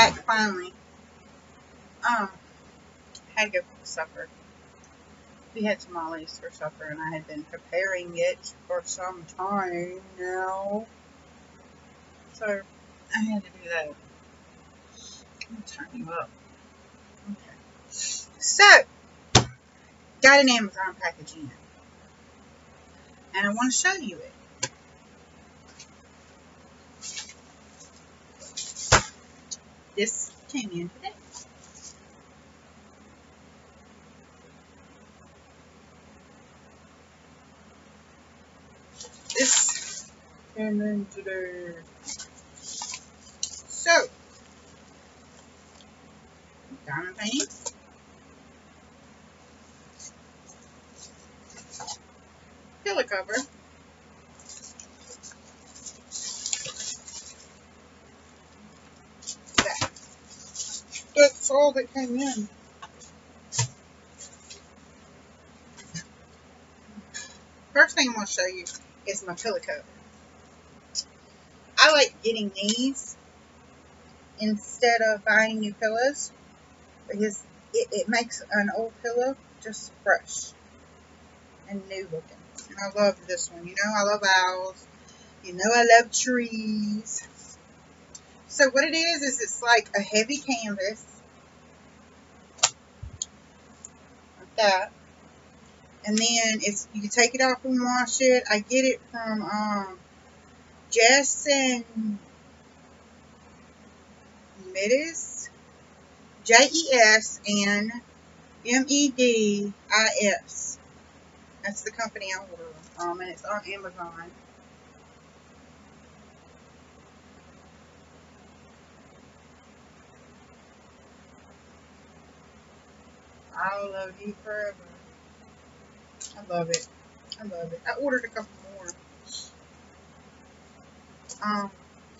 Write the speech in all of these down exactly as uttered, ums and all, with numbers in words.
back finally. Um, I had to go for supper. We had tamales for supper, and I had been preparing it for some time now. So, I had to do that. I'm going to turn you up. Okay. So, got an Amazon package in. And I want to show you it. This came in today. This came in today. So, Diamond Painting. Pillow cover. That's all that came in. First thing I want to show you is my pillow cover. I like getting these instead of buying new pillows because it, it makes an old pillow just fresh and new looking. And I love this one. You know I love owls. You know I love trees. So what it is, is it's like a heavy canvas, like that, and then it's, you can take it off and wash it. I get it from um, J E S and MEDIS, J E S and M E D I S, that's the company I order from, and it's on Amazon. I'll love you forever. I love it. I love it. I ordered a couple more. Um,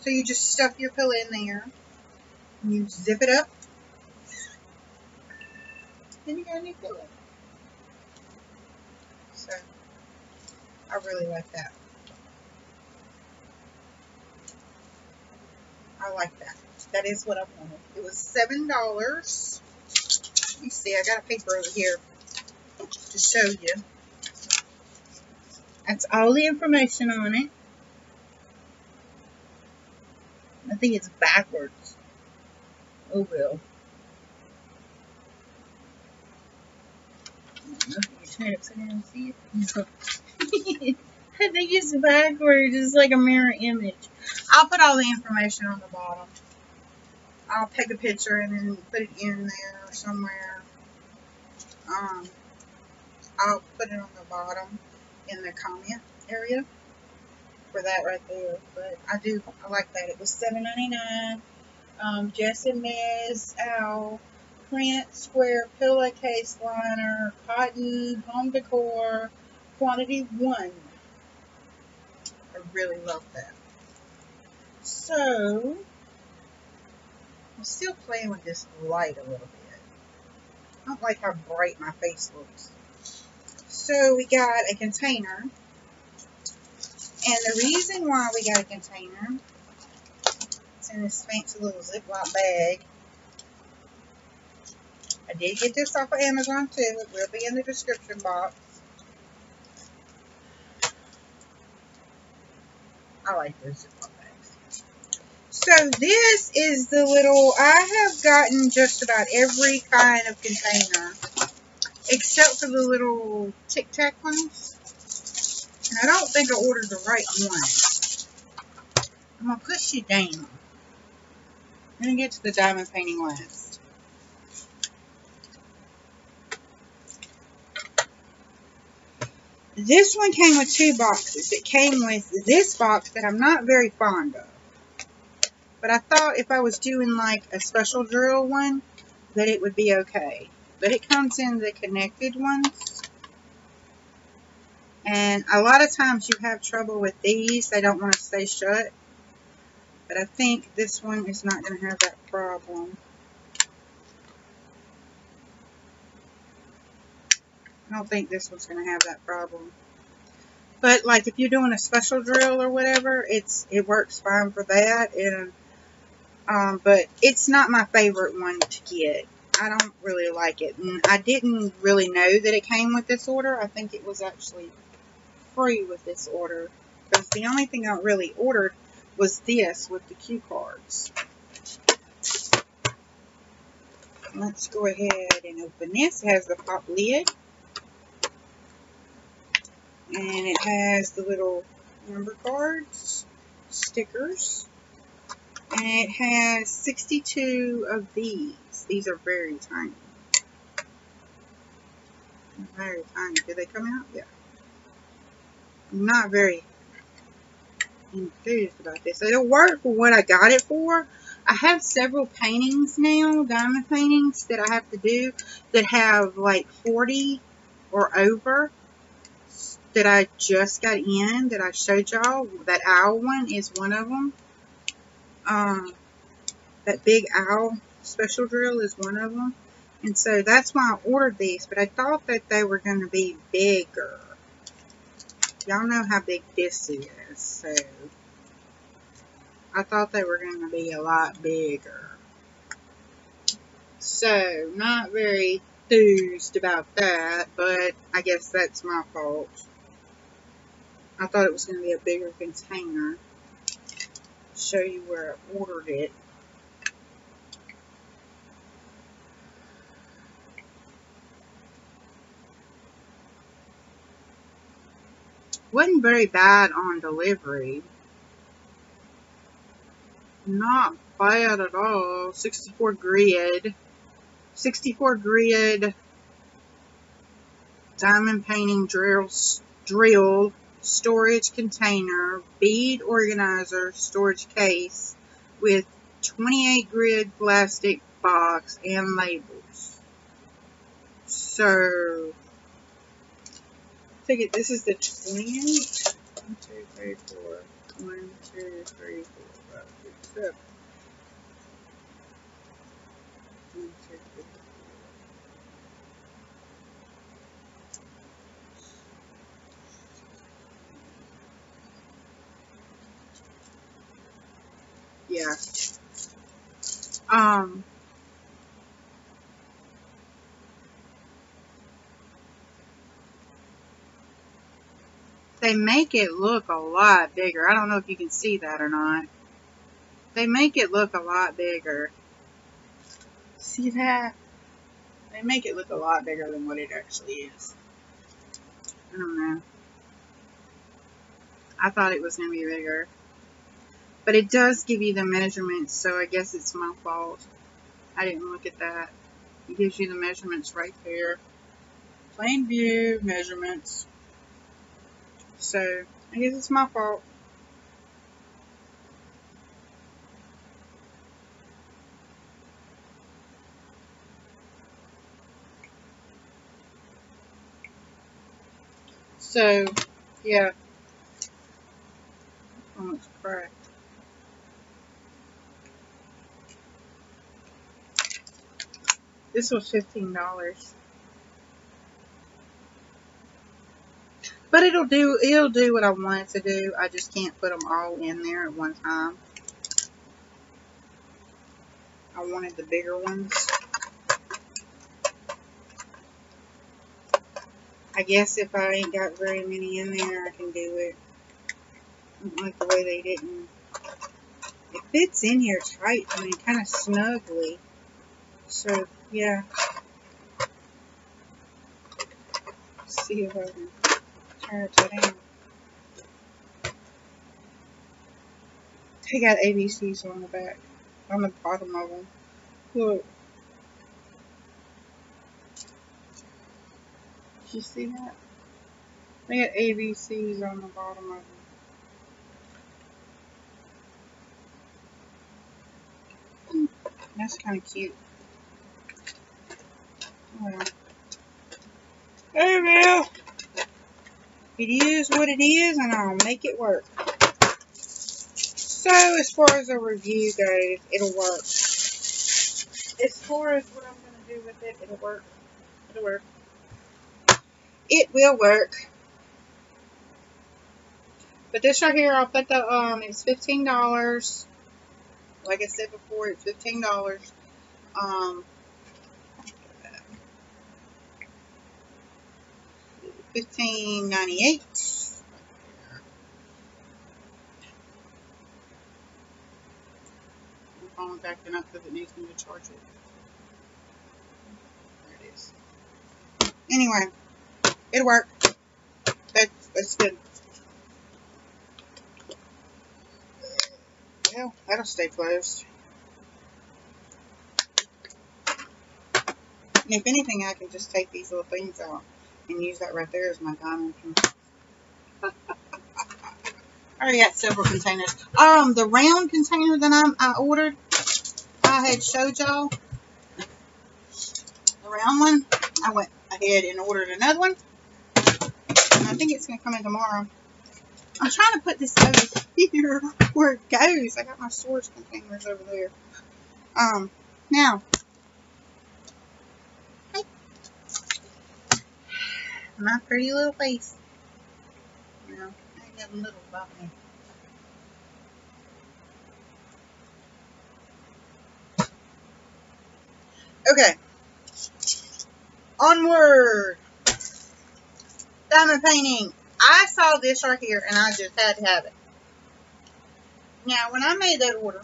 so you just stuff your pillow in there. And you zip it up. Then you got a new pillow. So, I really like that. I like that. That is what I wanted. It was seven dollars. You see, I got a paper over here to show you. That's all the information on it. I think it's backwards. Oh, well. I don't know if you can turn it upside down and see it. I think it's backwards. It's like a mirror image. I'll put all the information on the bottom. I'll take a picture and then put it in there or somewhere. Um, I'll put it on the bottom in the comment area for that right there. But I do, I like that. It was seven ninety-nine. Um, J E S and MEDIS Owl Print Square Pillowcase Liner Cotton Home Decor Quantity one. I really love that. So, I'm still playing with this light a little bit. I don't like how bright my face looks. So we got a container. And the reason why we got a container, it's in this fancy little Ziploc bag. I did get this off of Amazon too. It will be in the description box. I like this Ziploc bag. So this is the little, I have gotten just about every kind of container, except for the little Tic Tac ones, and I don't think I ordered the right one. I'm going to push you down. I'm going to get to the diamond painting last. This one came with two boxes. It came with this box that I'm not very fond of. But I thought if I was doing like a special drill one, that it would be okay. But it comes in the connected ones. And a lot of times you have trouble with these. They don't want to stay shut. But I think this one is not going to have that problem. I don't think this one's going to have that problem. But like if you're doing a special drill or whatever, it's it works fine for that. And Um, but it's not my favorite one to get. I don't really like it. And I didn't really know that it came with this order. I think it was actually free with this order, because the only thing I really ordered was this with the cue cards. Let's go ahead and open this. It has the pop lid. And it has the little number cards, stickers. And it has sixty-two of these. These are very tiny. Very tiny. Did they come out? Yeah. I'm not very enthused about this. It'll work for what I got it for. I have several paintings now, diamond paintings, that I have to do that have like forty or over that I just got in, that I showed y'all. That owl one is one of them. Um, that big owl special drill is one of them. And so that's why I ordered these, but I thought that they were going to be bigger. Y'all know how big this is, so I thought they were going to be a lot bigger. So, not very enthused about that, but I guess that's my fault. I thought it was going to be a bigger container. Show you where I ordered it. Wasn't very bad on delivery. Not bad at all. sixty-four grid. sixty-four grid diamond painting drill, drill storage container, bead organizer, storage case with twenty-eight grid plastic box and labels. So, I think it, this is the twentieth. One, two, three, four. One, two, three, four, five, six, seven. One, two, three, four. Yeah. Um. They make it look a lot bigger. I don't know if you can see that or not. They make it look a lot bigger. See that? They make it look a lot bigger than what it actually is. I don't know. I thought it was going to be bigger. But it does give you the measurements, so I guess it's my fault. I didn't look at that. It gives you the measurements right there. Plain view, measurements. So, I guess it's my fault. So, yeah. Oh, it's cracked. This was fifteen dollars. But it'll do, it'll do what I want it to do. I just can't put them all in there at one time. I wanted the bigger ones. I guess if I ain't got very many in there, I can do it. I don't like the way they didn't. It fits in here tight, I mean, kind of snugly. So, yeah. Let's see if I can. They got A B Cs on the back, on the bottom of them. Look. Did you see that? They got A B Cs on the bottom of them. That's kind of cute. Yeah. Hey, Bill! It is what it is, and I'll make it work. So, as far as a review goes, it'll work. As far as what I'm going to do with it, it'll work. It'll work. It will work. But this right here, I'll put the, um, it's fifteen dollars. Like I said before, it's fifteen dollars. Um, fifteen ninety-eight. I'm going back and up because it needs me to charge it. There it is. Anyway, it worked. That's, that's good. Well, that'll stay closed. And if anything, I can just take these little things out and use that right there as my diamond pin. I already got several containers. Um, the round container that I'm, I ordered, I had showed y'all. The round one, I went ahead and ordered another one. And I think it's going to come in tomorrow. I'm trying to put this over here where it goes. I got my storage containers over there. Um, now, my pretty little face. You know, I ain't nothing little about me. Okay. Onward. Diamond painting. I saw this right here and I just had to have it. Now, when I made that order,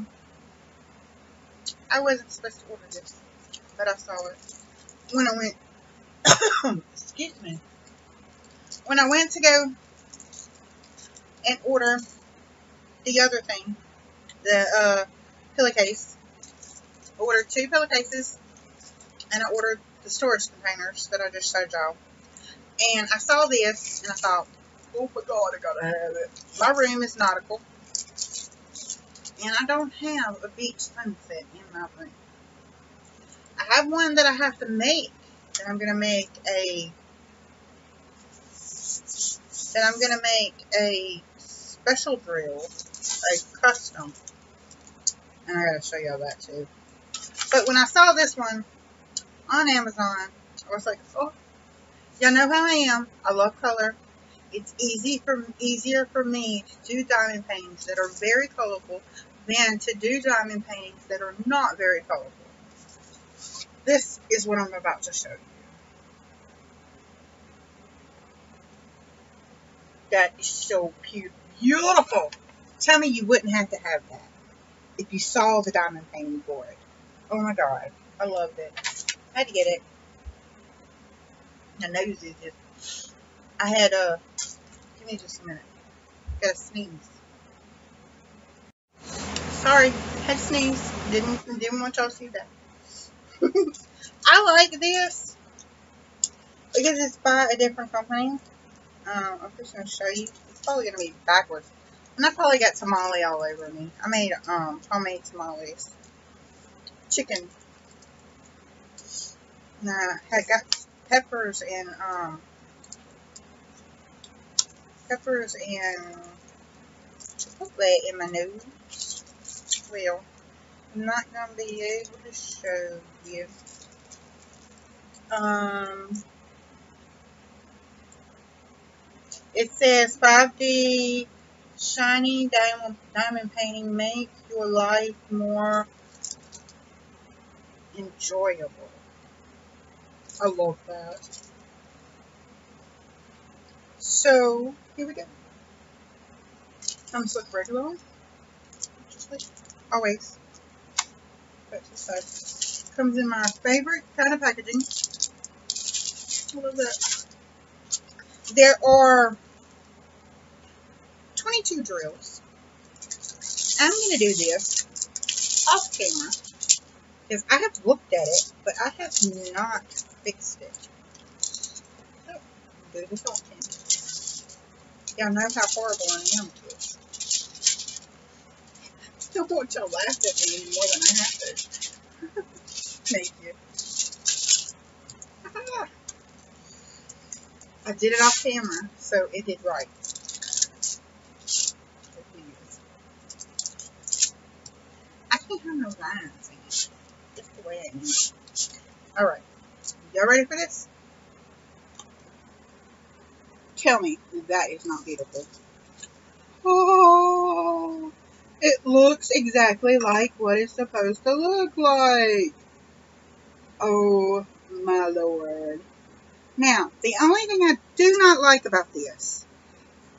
I wasn't supposed to order this, but I saw it. When I went, excuse me. When I went to go and order the other thing, the uh, pillowcase, I ordered two pillowcases, and I ordered the storage containers that I just showed y'all. And I saw this, and I thought, oh my God, I gotta have it. My room is nautical, and I don't have a beach sunset in my room. I have one that I have to make, that I'm gonna make a... that I'm going to make a special drill, a custom, and I got to show y'all that too. But when I saw this one on Amazon, I was like, oh, y'all know how I am. I love color. It's easy for easier for me to do diamond paintings that are very colorful than to do diamond paintings that are not very colorful. This is what I'm about to show you. That is so pure, beautiful. Tell me you wouldn't have to have that if you saw the diamond painting for it. Oh my God, I loved it. I had to get it. My nose is just. I had a. Uh, give me just a minute. Got to sneeze. Sorry, had to sneeze. Didn't didn't want y'all to see that. I like this because it's by a different company. Um, I'm just going to show you. It's probably going to be backwards. And I probably got tamale all over me. I made um, homemade tamales. Chicken. And I got peppers and, um, peppers and chocolate in my nose. Well, I'm not going to be able to show you. Um... It says five D shiny diamond diamond painting make your life more enjoyable. I love that. So here we go. Comes with regular, just like always. That's the side. Comes in my favorite kind of packaging. I love that. There are twenty-two drills. I'm going to do this off camera because I have looked at it, but I have not fixed it. So, I'm going to do this off camera. Y'all know how horrible I am to it. I don't want y'all laugh at me any more than I have to. Thank you. Aha. I did it off camera, so it did right. I can't have no lines in it. That's the way I am. Alright. Y'all ready for this? Tell me that is not beautiful. Oh, it looks exactly like what it's supposed to look like. Oh my lord. Now, the only thing I do not like about this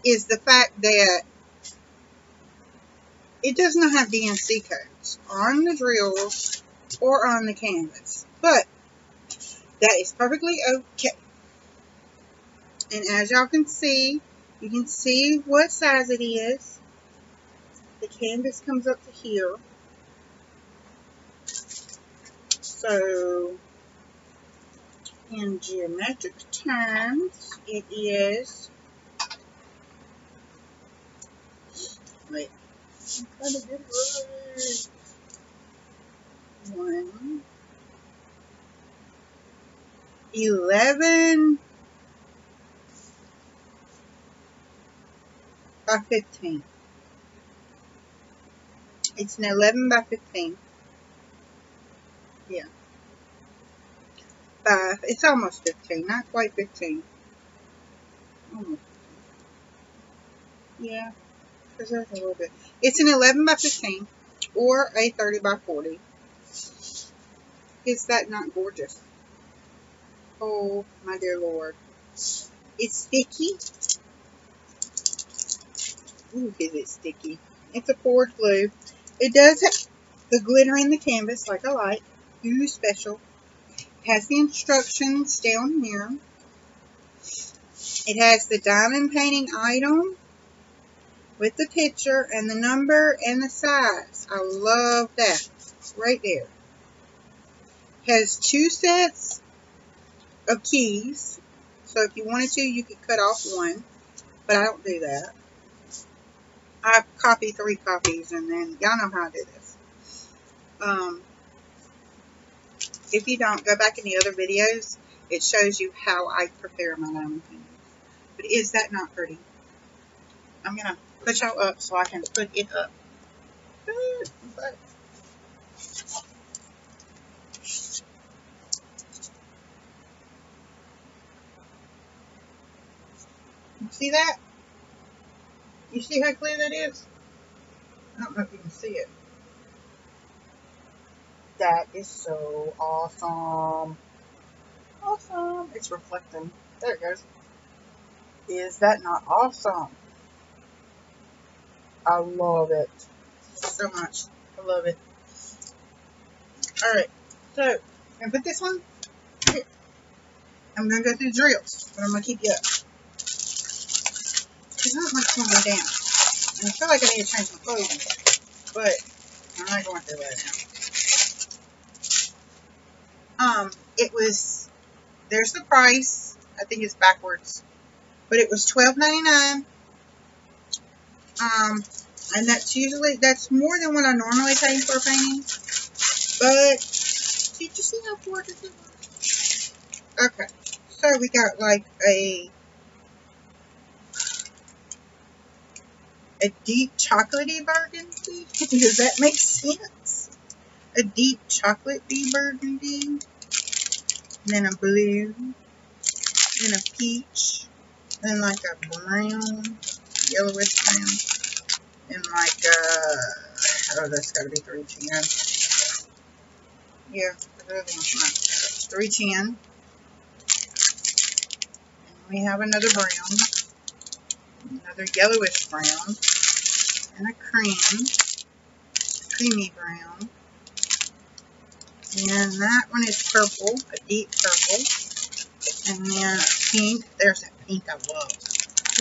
is the fact that it does not have D M C codes on the drills or on the canvas, but that is perfectly okay. And as y'all can see, you can see what size it is. The canvas comes up to here. So, in geometric terms, it is, wait, I'm trying to get it right. One, eleven by fifteen. It's an eleven by fifteen. Yeah. Five. It's almost fifteen. Not quite fifteen. Almost. Yeah. Because there's a little bit. It's an eleven by fifteen or a thirty by forty. Is that not gorgeous? Oh my dear lord. It's sticky. Ooh, is it sticky? It's a poured glue. It does have the glitter in the canvas, like I like. Ooh, special. It has the instructions down here. It has the diamond painting item with the picture and the number and the size. I love that. Right there. It has two sets of keys. So if you wanted to, you could cut off one. But I don't do that. I copy three copies and then y'all know how I do this. Um, if you don't, go back in the other videos. It shows you how I prepare my diamond paintings. But is that not pretty? I'm going to put y'all up so I can put it up. You see that? You see how clear that is? I don't know if you can see it. That is so awesome. Awesome. It's reflecting. There it goes. Is that not awesome? I love it so much. I love it. Alright. So, I'm going to put this one here. I'm going to go through drills, but I'm going to keep you up. There's not much going down. And I feel like I need to change my clothes, but I'm not going through that now. Um, it was, there's the price. I think it's backwards. But it was twelve ninety-nine. Um, and that's usually, that's more than what I normally pay for a painting. But, did you see how gorgeous it was? Okay. So we got like a A deep chocolatey burgundy? Does that make sense? A deep chocolatey burgundy. And then a blue. Then a peach. Then like a brown. Yellowish brown. And like a... Oh, that's gotta be three ten. Yeah, the other one's not. three ten. And we have another brown. Another yellowish brown, and a cream, creamy brown, and that one is purple, a deep purple, and then pink. There's that pink I love. Look at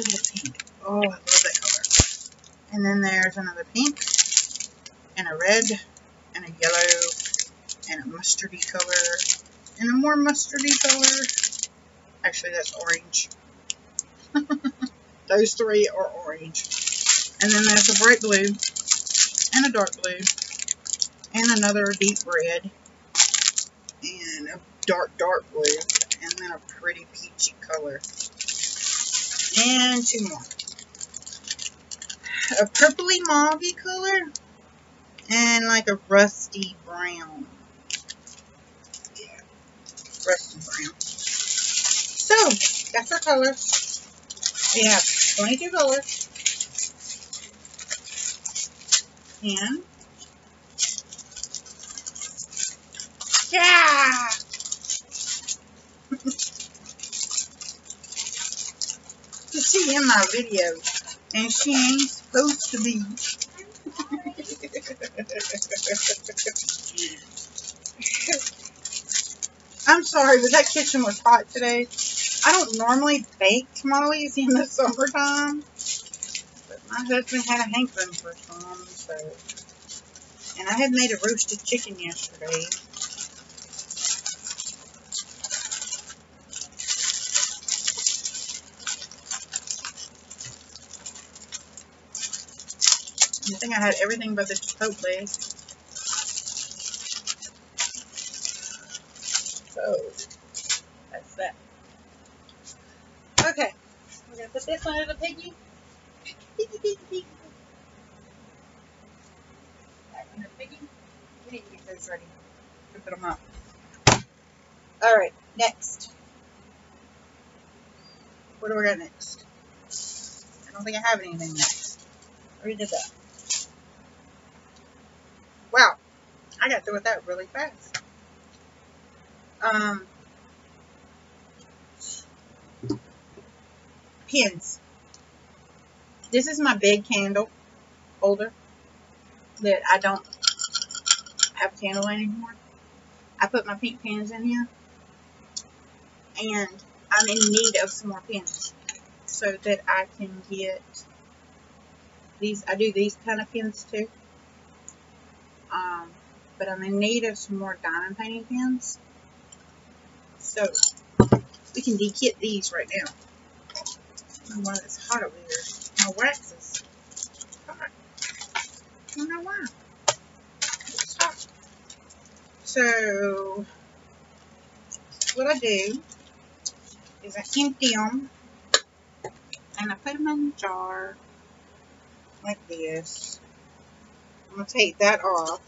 the pink. Oh, I love that color. And then there's another pink, and a red, and a yellow, and a mustardy color, and a more mustardy color. Actually, that's orange. Those three are orange. And then there's a bright blue and a dark blue and another deep red and a dark, dark blue and then a pretty peachy color. And two more. A purpley mauvey color and like a rusty brown. Yeah, rusty brown. So, that's our colors. We have twenty-two colors, can. Yeah! She in my video, and she ain't supposed to be. I'm sorry, but that kitchen was hot today. I don't normally bake tamales in the summertime, but my husband had a hankering for some, so. And I had made a roasted chicken yesterday. I think I had everything but the chipotle. So, that's that. Okay. We're going to put this under the piggy. Piggy, piggy, piggy. Back under the piggy. We need to get those ready. We put them up. Alright, next. What do we got next? I don't think I have anything next. I already did that. Wow, I got through with that really fast. Um, pins. This is my big candle holder that I don't have candle anymore. I put my pink pins in here, and I'm in need of some more pins so that I can get these. I do these kind of pins too. Um, but I'm in need of some more diamond painting pins. So, we can de-kit these right now. I don't know why it's hot over here. My wax is hot. I don't know why. It's hot. So, what I do is I empty them and I put them in a jar like this. I'm going to take that off,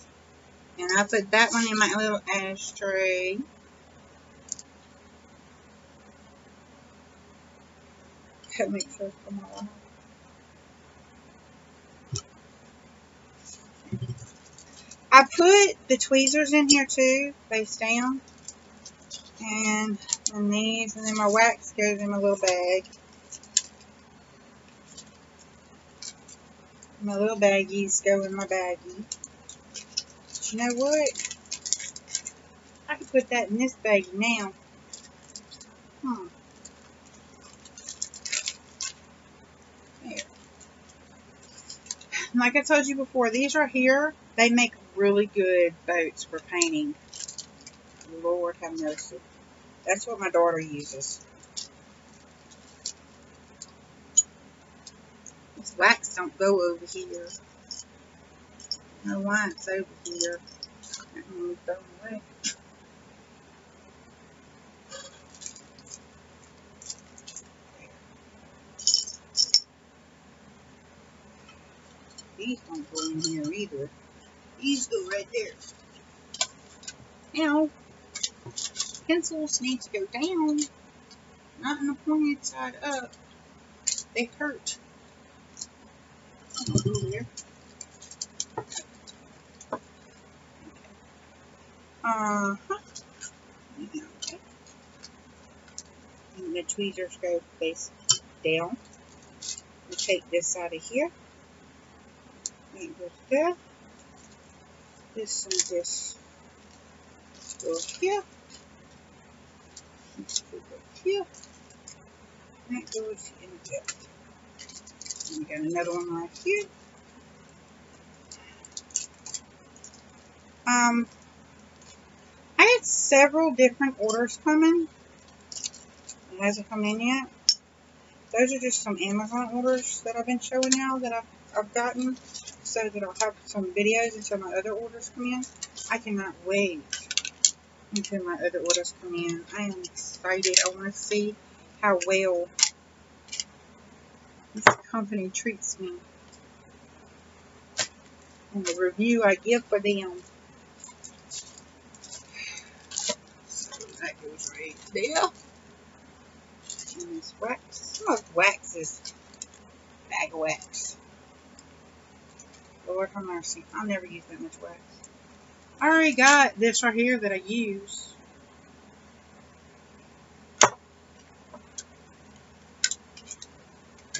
and I put that one in my little ashtray. Gotta make sure it's come all out. I put the tweezers in here too, face down, and then these, and then my wax goes in my little bag. My little baggies go in my baggie. But you know what? I could put that in this baggie now. Hmm. Here. Like I told you before, these right here, they make really good boats for painting. Lord have mercy. That's what my daughter uses. This wax don't go over here. I don't know why it's over here. I can move that away. These don't go in here either. These go right there. Now, pencils need to go down, not in the pointed side up. They hurt. Here. Uh-huh. Yeah, okay. And the tweezers go face down. We take this out of here. And it goes there. This and this goes here. This goes here. And it goes in there. We got another one right here. Um, I had several different orders coming. It hasn't come in yet. Those are just some Amazon orders that I've been showing now that I've, I've gotten, so that I'll have some videos until my other orders come in. I cannot wait until my other orders come in. I am excited. I want to see how well this company treats me and the review I give for them. So that goes right there. And this wax, some of wax is bag of wax. Lord have mercy. I never use that much wax. I already got this right here that I use.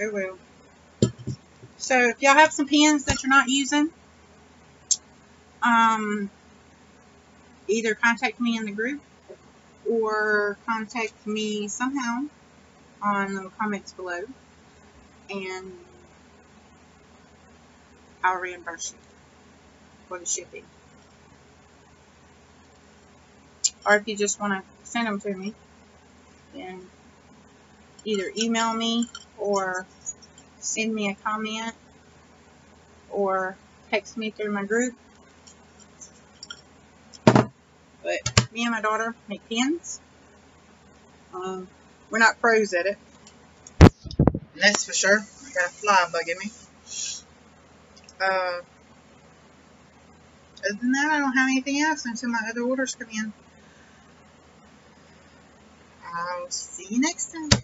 It will. So if y'all have some pens that you're not using, um, either contact me in the group or contact me somehow on the comments below, and I'll reimburse you for the shipping. Or if you just want to send them to me, then either email me or send me a comment or text me through my group. But me and my daughter make pens. Um, we're not pros at it. That's for sure. I got a fly bugging me. Uh, other than that, I don't have anything else until my other orders come in. I'll see you next time.